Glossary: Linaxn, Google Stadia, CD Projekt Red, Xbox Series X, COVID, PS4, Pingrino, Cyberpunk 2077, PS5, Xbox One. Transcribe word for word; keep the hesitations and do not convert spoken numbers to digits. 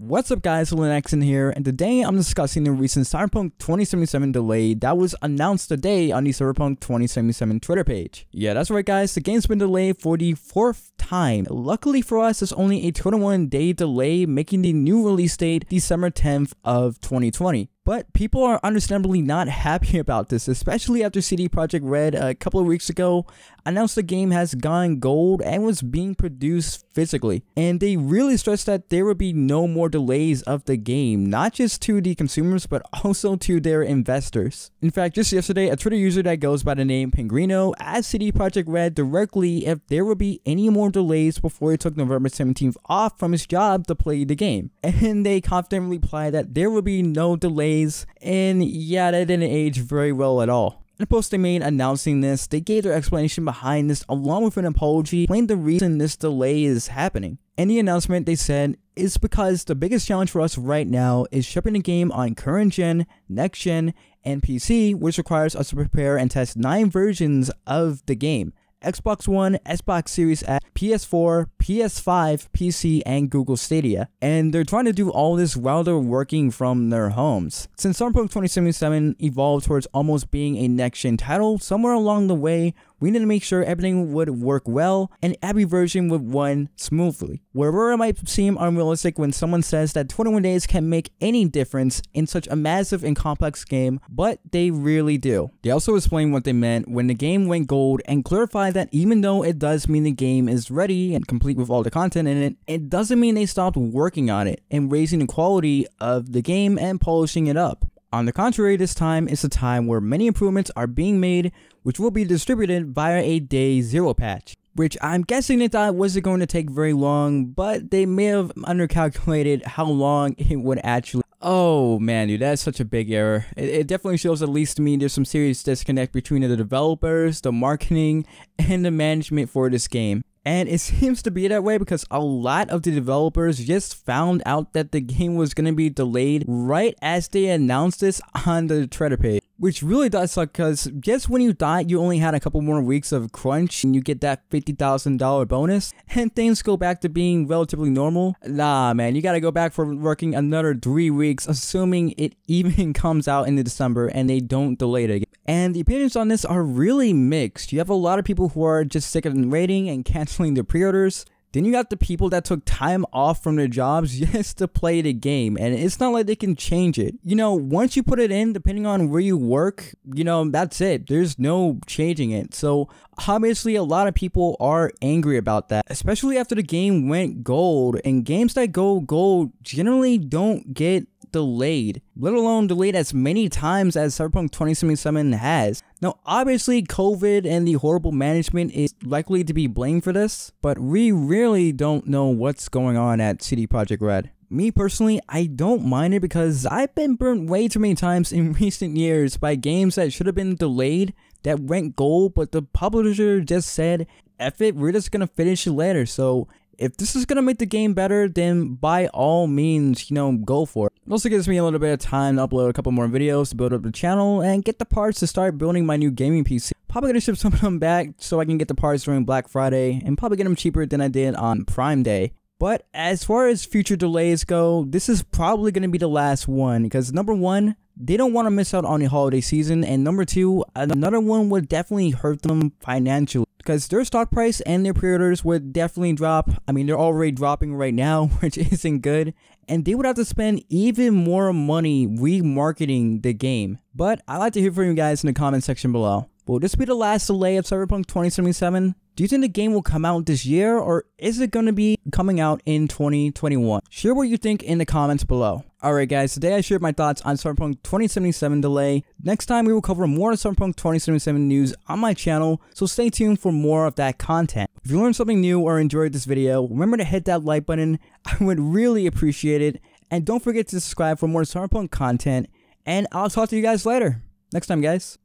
What's up guys, Linaxn here, and today I'm discussing the recent Cyberpunk twenty seventy-seven delay that was announced today on the Cyberpunk twenty seventy-seven Twitter page. Yeah, that's right guys, the game's been delayed for the fourth time. Luckily for us, it's only a twenty-one day delay, making the new release date December tenth of twenty twenty. But people are understandably not happy about this, especially after C D Projekt Red a couple of weeks ago announced the game has gone gold and was being produced physically. And they really stressed that there would be no more delays of the game, not just to the consumers, but also to their investors. In fact, just yesterday, a Twitter user that goes by the name Pingrino asked C D Projekt Red directly if there would be any more delays before he took November seventeenth off from his job to play the game. And they confidently replied that there would be no delays. And yeah, that didn't age very well at all. In a post they made announcing this, they gave their explanation behind this along with an apology, explaining the reason this delay is happening. In the announcement, they said, "It's because the biggest challenge for us right now is shipping the game on current gen, next gen, and P C, which requires us to prepare and test nine versions of the game. Xbox One, Xbox Series X, P S four, P S five, P C, and Google Stadia." And they're trying to do all this while they're working from their homes. Since Cyberpunk twenty seventy-seven evolved towards almost being a next-gen title, somewhere along the way, we need to make sure everything would work well and every version would run smoothly. Wherever it might seem unrealistic when someone says that twenty-one days can make any difference in such a massive and complex game, but they really do. They also explained what they meant when the game went gold and clarified that even though it does mean the game is ready and complete with all the content in it, it doesn't mean they stopped working on it and raising the quality of the game and polishing it up. On the contrary, this time is a time where many improvements are being made, which will be distributed via a day zero patch, which I'm guessing they thought wasn't going to take very long, but they may have undercalculated how long it would actually. Oh man, dude, that's such a big error. It, it definitely shows, at least to me, there's some serious disconnect between the developers, the marketing, and the management for this game. And it seems to be that way because a lot of the developers just found out that the game was going to be delayed right as they announced this on the Twitter page. Which really does suck because just when you thought you only had a couple more weeks of crunch and you get that fifty thousand dollar bonus and things go back to being relatively normal, nah man, you gotta go back for working another three weeks assuming it even comes out in December and they don't delay it again. And the opinions on this are really mixed. You have a lot of people who are just sick of waiting and canceling their pre-orders. Then you got the people that took time off from their jobs just to play the game, and it's not like they can change it. You know, once you put it in, depending on where you work, you know, that's it. There's no changing it. So obviously a lot of people are angry about that, especially after the game went gold, and games that go gold generally don't get delayed, let alone delayed as many times as Cyberpunk twenty seventy-seven has. Now obviously COVID and the horrible management is likely to be blamed for this, but we really don't know what's going on at C D Projekt Red. Me personally, I don't mind it because I've been burnt way too many times in recent years by games that should have been delayed that went gold, but the publisher just said, F it, we're just gonna finish it later. So if this is gonna make the game better, then by all means, you know, go for it. It also gives me a little bit of time to upload a couple more videos to build up the channel and get the parts to start building my new gaming P C. Probably gonna ship some of them back so I can get the parts during Black Friday and probably get them cheaper than I did on Prime Day. But as far as future delays go, this is probably gonna be the last one because number one, they don't want to miss out on the holiday season, and number two, another one would definitely hurt them financially, because their stock price and their pre-orders would definitely drop. I mean, they're already dropping right now, which isn't good. And they would have to spend even more money remarketing the game. But I'd like to hear from you guys in the comment section below. Will this be the last delay of Cyberpunk twenty seventy-seven? Do you think the game will come out this year, or is it going to be coming out in twenty twenty-one? Share what you think in the comments below. Alright guys, today I shared my thoughts on Cyberpunk twenty seventy-seven delay. Next time we will cover more Cyberpunk twenty seventy-seven news on my channel, so stay tuned for more of that content. If you learned something new or enjoyed this video, remember to hit that like button, I would really appreciate it. And don't forget to subscribe for more Cyberpunk content, and I'll talk to you guys later. Next time guys.